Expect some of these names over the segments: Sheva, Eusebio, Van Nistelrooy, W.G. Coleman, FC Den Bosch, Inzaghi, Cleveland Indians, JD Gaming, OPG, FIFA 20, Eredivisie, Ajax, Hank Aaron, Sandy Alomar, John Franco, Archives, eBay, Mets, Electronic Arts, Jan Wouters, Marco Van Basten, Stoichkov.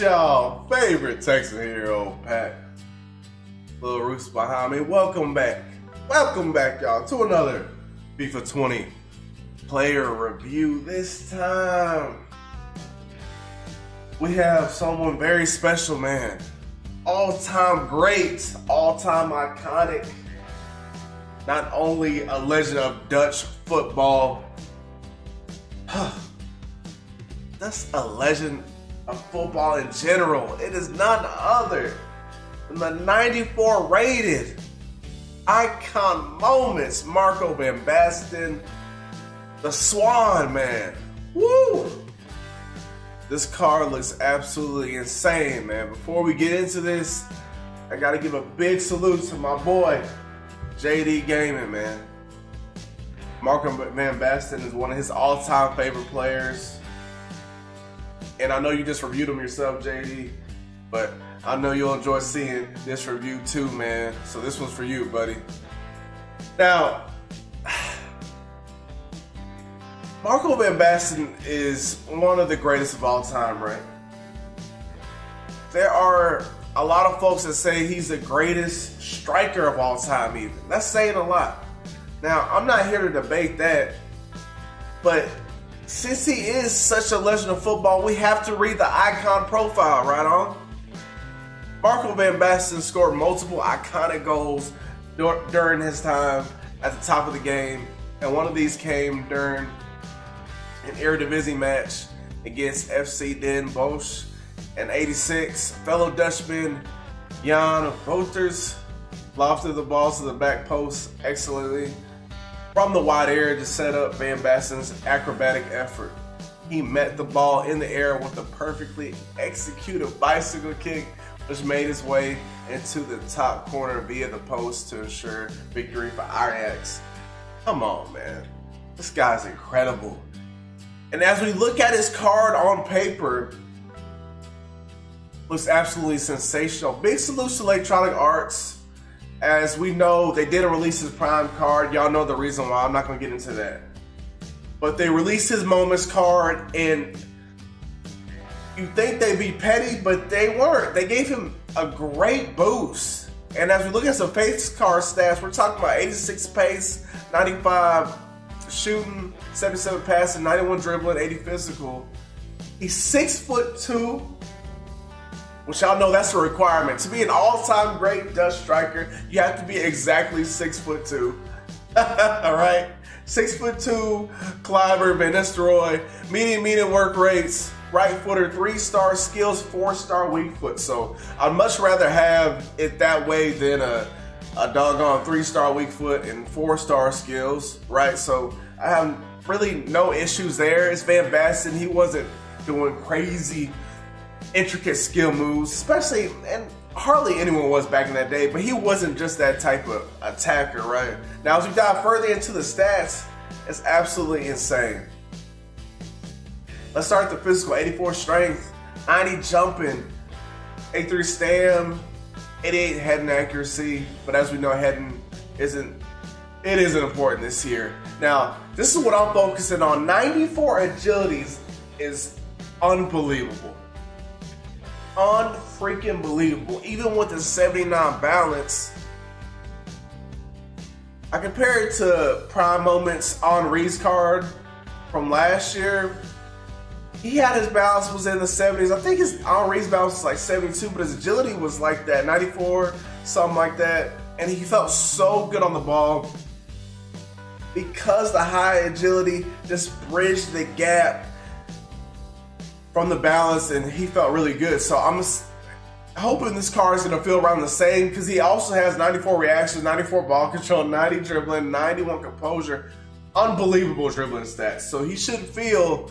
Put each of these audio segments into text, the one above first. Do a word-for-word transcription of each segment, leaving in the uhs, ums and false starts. y'all? Favorite Texan hero, Pat. Little Roost behind me. Welcome back. Welcome back, y'all, to another FIFA twenty player review. This time, we have someone very special, man. All-time great, all-time iconic. Not only a legend of Dutch football, that's a legend of football in general. It is none other than the ninety-four rated icon moments, Marco Van Basten, the Swan, man. Woo! This card looks absolutely insane, man. Before we get into this, I gotta give a big salute to my boy, J D Gaming, man. Marco Van Basten is one of his all-time favorite players. And I know you just reviewed them yourself, J D, but I know you'll enjoy seeing this review too, man. So this one's for you, buddy. Now, Marco Van Basten is one of the greatest of all time, right? There are a lot of folks that say he's the greatest striker of all time even. That's saying a lot. Now, I'm not here to debate that, but since he is such a legend of football, we have to read the icon profile, right on? Marco Van Basten scored multiple iconic goals dur during his time at the top of the game, and one of these came during an Eredivisie match against F C Den Bosch in eighty-six. Fellow Dutchman Jan Wouters lofted the ball to the back post excellently from the wide area to set up Van Basten's acrobatic effort. He met the ball in the air with a perfectly executed bicycle kick, which made his way into the top corner via the post to ensure victory for Ajax. Come on, man. This guy's incredible. And as we look at his card on paper, looks absolutely sensational. Big salute to Electronic Arts. As we know, they didn't release his prime card. Y'all know the reason why. I'm not going to get into that. But they released his moments card, and you think they'd be petty, but they weren't. They gave him a great boost. And as we look at some pace card stats, we're talking about eighty-six pace, ninety-five shooting, seventy-seven passing, ninety-one dribbling, eighty physical. He's six foot two. Which y'all know that's a requirement. To be an all-time great Dutch striker, you have to be exactly six foot two. All right, six foot two, climber, Van Nistelrooy, medium, medium work rates, right footer, three-star skills, four-star weak foot. So I'd much rather have it that way than a, a doggone three-star weak foot and four-star skills, right? So I have really no issues there. It's Van Basten. He wasn't doing crazy intricate skill moves, especially, and hardly anyone was back in that day, but he wasn't just that type of attacker, right? Now, as we dive further into the stats, it's absolutely insane. Let's start with the physical. eighty-four strength, ninety jumping, eighty-three stam, eighty-eight heading accuracy, but as we know, heading isn't, it isn't important this year. Now, this is what I'm focusing on. ninety-four agilities is unbelievable. Unfreaking believable. Even with the seventy-nine balance, I compare it to prime moments on Reed's card from last year. He had his balance was in the seventies. I think his on Reed's balance was like seventy-two, but his agility was like that, ninety-four, something like that. And he felt so good on the ball because the high agility just bridged the gap from the balance, and he felt really good. So I'm hoping this car is going to feel around the same, because he also has ninety-four reactions, ninety-four ball control, ninety dribbling, ninety-one composure. Unbelievable dribbling stats. So he should feel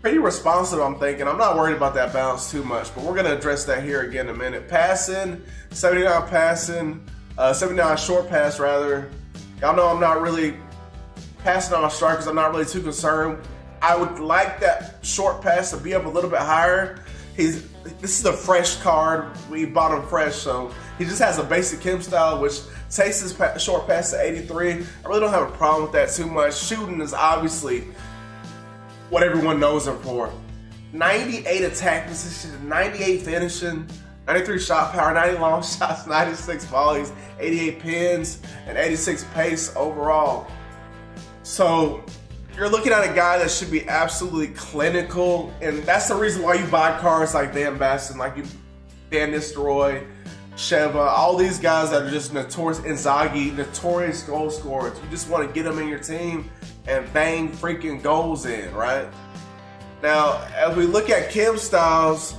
pretty responsive, I'm thinking. I'm not worried about that balance too much, but we're going to address that here again in a minute. Passing, seventy-nine passing, uh, seventy-nine short pass rather. Y'all know I'm not really passing on strikers. I'm not really too concerned. I would like that short pass to be up a little bit higher. He's, this is a fresh card. We bought him fresh, so he just has a basic Kim style, which takes his pa short pass to eighty-three. I really don't have a problem with that too much. Shooting is obviously what everyone knows him for. ninety-eight attack position, ninety-eight finishing, ninety-three shot power, ninety long shots, ninety-six volleys, eighty-eight pins, and eighty-six pace overall. So you're looking at a guy that should be absolutely clinical, and that's the reason why you buy cards like Van Basten, like you, Van Nistelrooy, Sheva, all these guys that are just notorious, Inzaghi, notorious goal scorers. You just want to get them in your team and bang freaking goals in, right? Now, as we look at Kim Styles,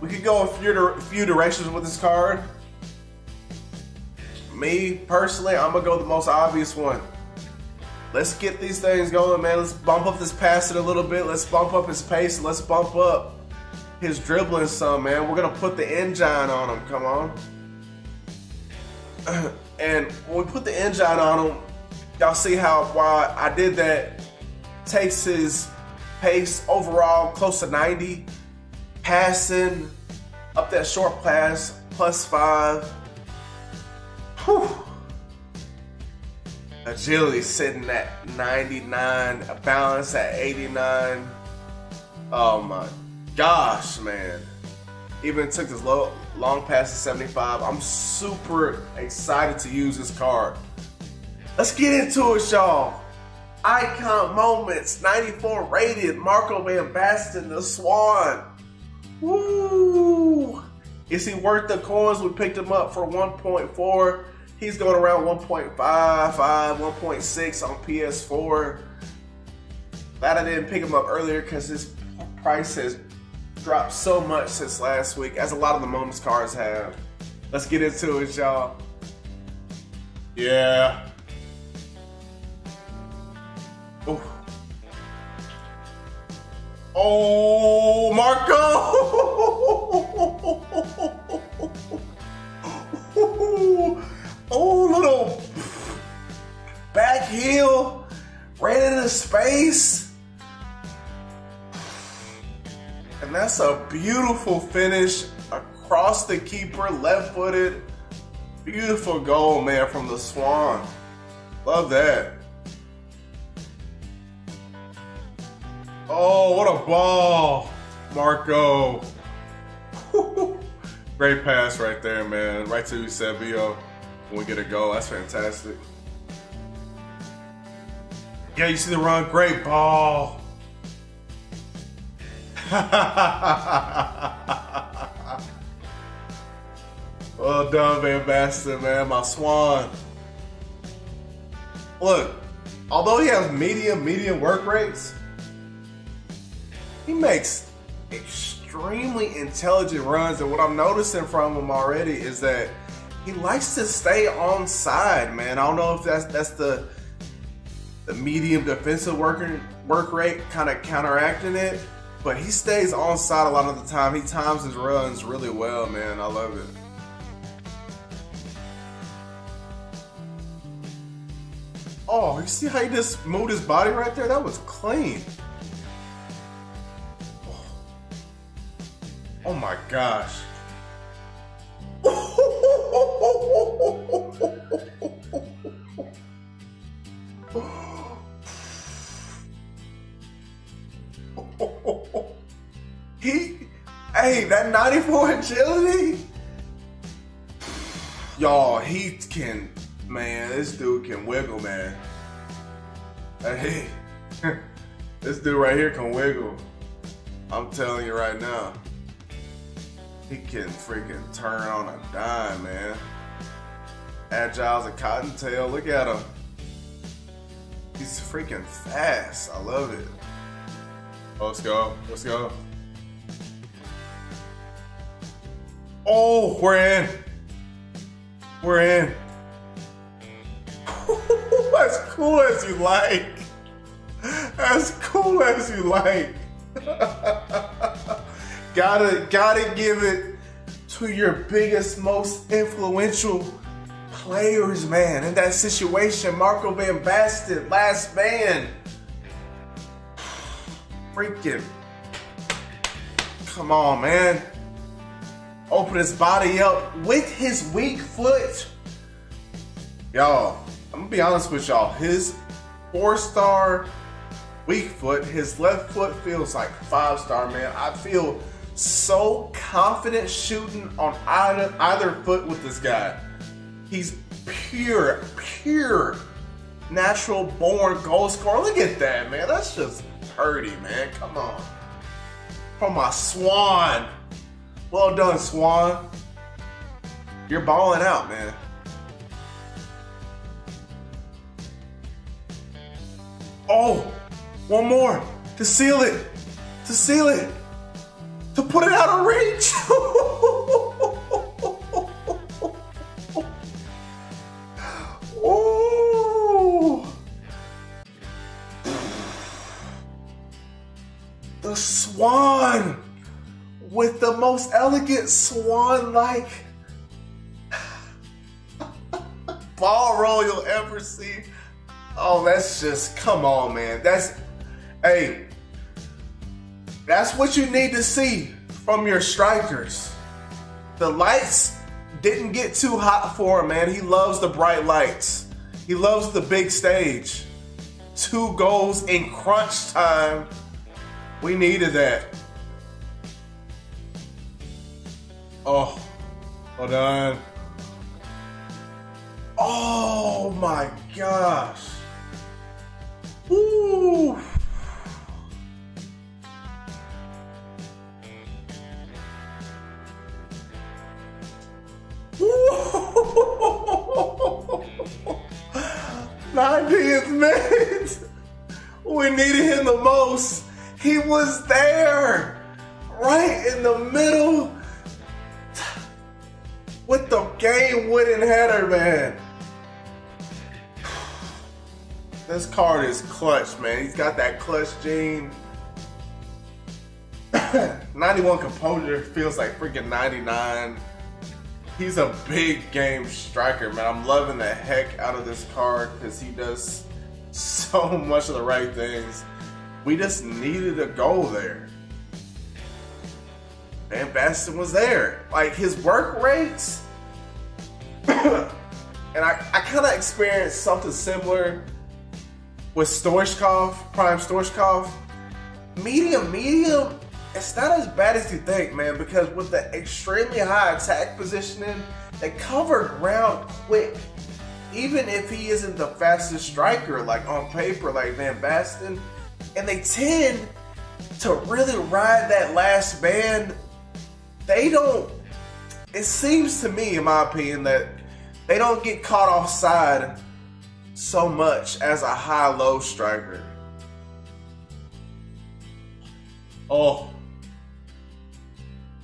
we could go a few, a few directions with this card. Me, personally, I'm going to go with the most obvious one. Let's get these things going, man. Let's bump up this passing a little bit. Let's bump up his pace. Let's bump up his dribbling some, man. We're going to put the engine on him. Come on. And when we put the engine on him, y'all see how why I did that. Takes his pace overall close to ninety. Passing up that short pass, plus five. Whew. Agility sitting at ninety-nine. A balance at eighty-nine. Oh my gosh, man. Even took this low, long pass to seventy-five. I'm super excited to use this card. Let's get into it, y'all. Icon moments, ninety-four rated, Marco Van Basten, the Swan. Woo! Is he worth the coins? We picked him up for one point four. He's going around one point five, one point six on P S four. Glad I didn't pick him up earlier because his price has dropped so much since last week, as a lot of the moments cards have. Let's get into it, y'all. Yeah. Ooh. Oh, Marco! Oh, little back heel, ran into space. And that's a beautiful finish across the keeper, left-footed. Beautiful goal, man, from the Swan. Love that. Oh, what a ball, Marco. Great pass right there, man. Right to Eusebio when we get a goal. That's fantastic. Yeah, you see the run. Great ball. Well done, Van Basten, man. My Swan. Look, although he has medium, medium work rates, he makes extremely intelligent runs, and what I'm noticing from him already is that he likes to stay on side, man. I don't know if that's that's the the medium defensive working work rate kind of counteracting it, but he stays on side a lot of the time. He times his runs really well, man. I love it. Oh, you see how he just moved his body right there? That was clean. Oh my gosh. He, hey, that ninety-four agility. Y'all, he can, man, this dude can wiggle, man. Hey, this dude right here can wiggle. I'm telling you right now. He can freaking turn on a dime, man. Agile as a cottontail. Look at him. He's freaking fast. I love it. Oh, let's go. Let's go. Oh, we're in. We're in. As cool as you like. As cool as you like. Gotta, gotta give it to your biggest, most influential players, man. In that situation, Marco Van Basten, last man. Freaking. Come on, man. Open his body up with his weak foot. Y'all, I'm gonna be honest with y'all. His four-star weak foot. His left foot feels like five star, man. I feel so confident shooting on either, either foot with this guy. He's pure, pure, natural born goal scorer. Look at that, man. That's just pretty, man. Come on. From my Swan. Well done, Swan. You're balling out, man. Oh, one more to seal it, to seal it, to put it out of reach. Oh, the Swan with the most elegant swan-like ball roll you'll ever see. Oh, that's just, come on, man. That's, hey, that's what you need to see from your strikers. The lights didn't get too hot for him, man. He loves the bright lights. He loves the big stage. Two goals in crunch time. We needed that. Oh, well done. Oh my gosh. Woo! Woo! ninetieth minute. We needed him the most. He was there, right in the middle, with the game-winning header, man. This card is clutch, man. He's got that clutch gene. ninety-one composure feels like freaking ninety-nine. He's a big game striker, man. I'm loving the heck out of this card because he does so much of the right things. We just needed a goal there. Van Basten was there. Like, his work rates. And I, I kind of experienced something similar with Stoichkov, Prime Stoichkov. Medium, medium, it's not as bad as you think, man, because with the extremely high attack positioning, they cover ground quick. Even if he isn't the fastest striker, like on paper, like Van Basten, and they tend to really ride that last band, they don't, it seems to me, in my opinion, that they don't get caught offside so much as a high-low striker. Oh.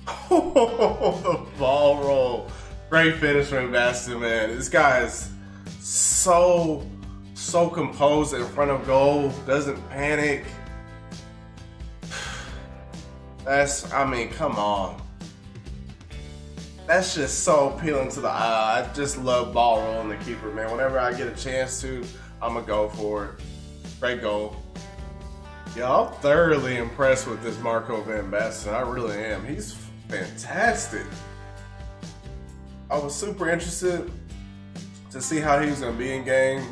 Oh, the ball roll. Great finish from Basten, man. This guy is so, so composed in front of goal. Doesn't panic. That's, I mean, come on. That's just so appealing to the eye. I just love ball rolling the keeper, man. Whenever I get a chance to, I'm gonna go for it. Great goal. Yeah, I'm thoroughly impressed with this Marco Van Basten. I really am. He's fantastic. I was super interested to see how he was gonna be in game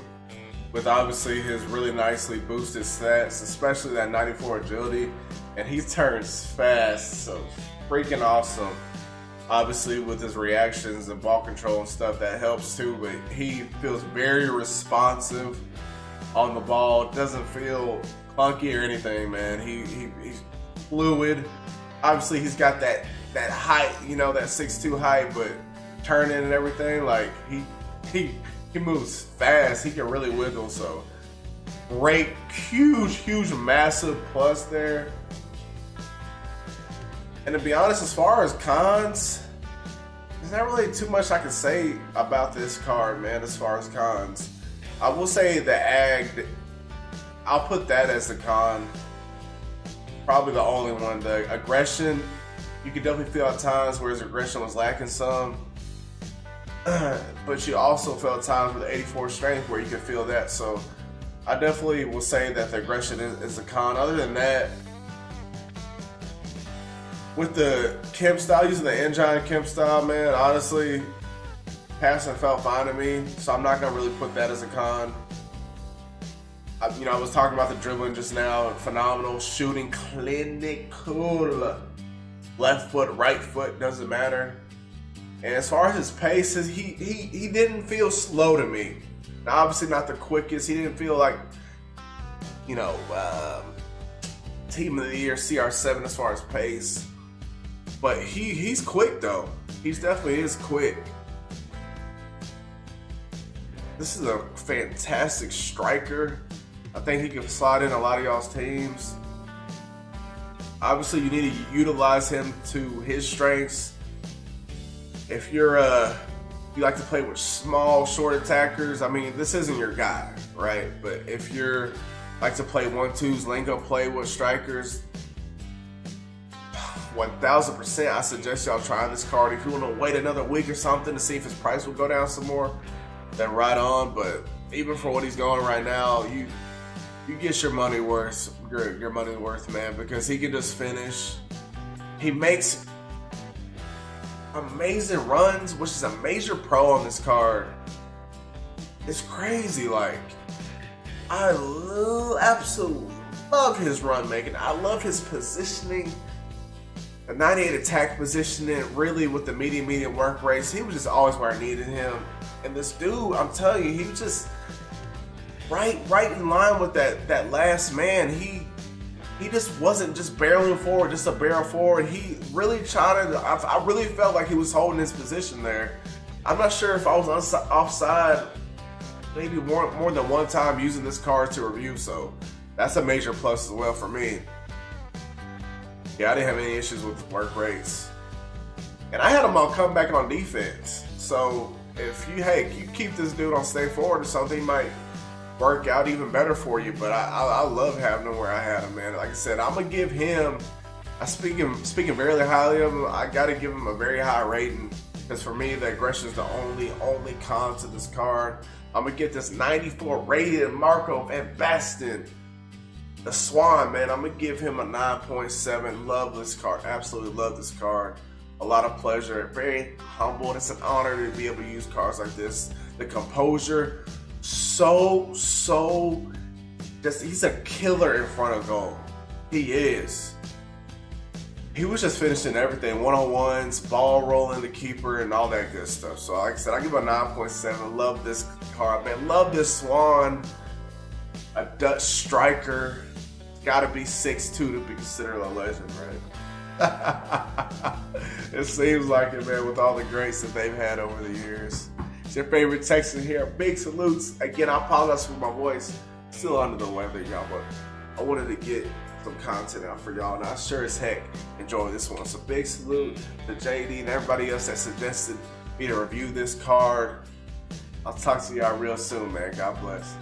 with obviously his really nicely boosted stats, especially that ninety-four agility. And he turns fast, so freaking awesome. Obviously with his reactions and ball control and stuff, that helps too, but he feels very responsive on the ball. Doesn't feel clunky or anything, man. He, he he's fluid. Obviously he's got that, that height, you know, that six two height, but turning and everything, like he, he, he moves fast. He can really wiggle, so great, huge, huge, massive plus there. And to be honest, as far as cons, there's not really too much I can say about this card, man, as far as cons. I will say the A G, I'll put that as a con. Probably the only one. The aggression, you could definitely feel at times where his aggression was lacking some. But you also felt times with eighty-four strength where you could feel that. So I definitely will say that the aggression is, is a con. Other than that, with the Kemp style, using the Engine Kemp style, man, honestly, passing felt fine to me, so I'm not going to really put that as a con. I, you know, I was talking about the dribbling just now. Phenomenal shooting, clinical. Left foot, right foot, doesn't matter. And as far as his pace, he he he didn't feel slow to me. Now, obviously not the quickest. He didn't feel like, you know, um, team of the year C R seven as far as pace. But he he's quick though. He definitely is quick. This is a fantastic striker. I think he can slide in a lot of y'all's teams. Obviously, you need to utilize him to his strengths. If you're uh, you like to play with small, short attackers, I mean, this isn't your guy, right? But if you're like to play one-twos, lingo play with strikers, one thousand percent, I suggest y'all trying this card. If you want to wait another week or something to see if his price will go down some more, then right on. But even for what he's going right now, you you get your money worth, your, your money worth, man, because he can just finish. He makes amazing runs, which is a major pro on this card. It's crazy, like, I lo- absolutely love his run making. I love his positioning. The ninety-eight attack positioning, really, with the medium, medium work rates, he was just always where I needed him. And this dude, I'm telling you, he was just right, right in line with that that last man. He he just wasn't just barreling forward, just a barrel forward. He really tried to. I, I really felt like he was holding his position there. I'm not sure if I was offside, maybe more more than one time using this card to review. So that's a major plus as well for me. Yeah, I didn't have any issues with work rates, and I had him on comeback on defense. So if you, hey, you keep this dude on stay forward or something, he might work out even better for you. But I, I, I love having him where I had him, man. Like I said, I'm gonna give him. I speak him, speaking very highly of him. I gotta give him a very high rating because for me, the aggression is the only only con to this card. I'm gonna get this ninety-four rated Marco Van Basten, the Swan, man. I'm gonna give him a nine point seven. Love this card. Absolutely love this card. A lot of pleasure, very humbled. It's an honor to be able to use cards like this. The composure, so, so, just, he's a killer in front of goal. He is. He was just finishing everything, one-on-ones, ball rolling the keeper, and all that good stuff. So like I said, I give a nine point seven, love this card, man. Love this Swan, a Dutch striker. Gotta be six two to be considered a legend, right? It seems like it, man, with all the greats that they've had over the years. It's your favorite Texan here. Big salutes. Again, I apologize for my voice. Still under the weather, y'all, but I wanted to get some content out for y'all, and I sure as heck enjoy this one. So big salute to J D and everybody else that suggested me to review this card. I'll talk to y'all real soon, man. God bless.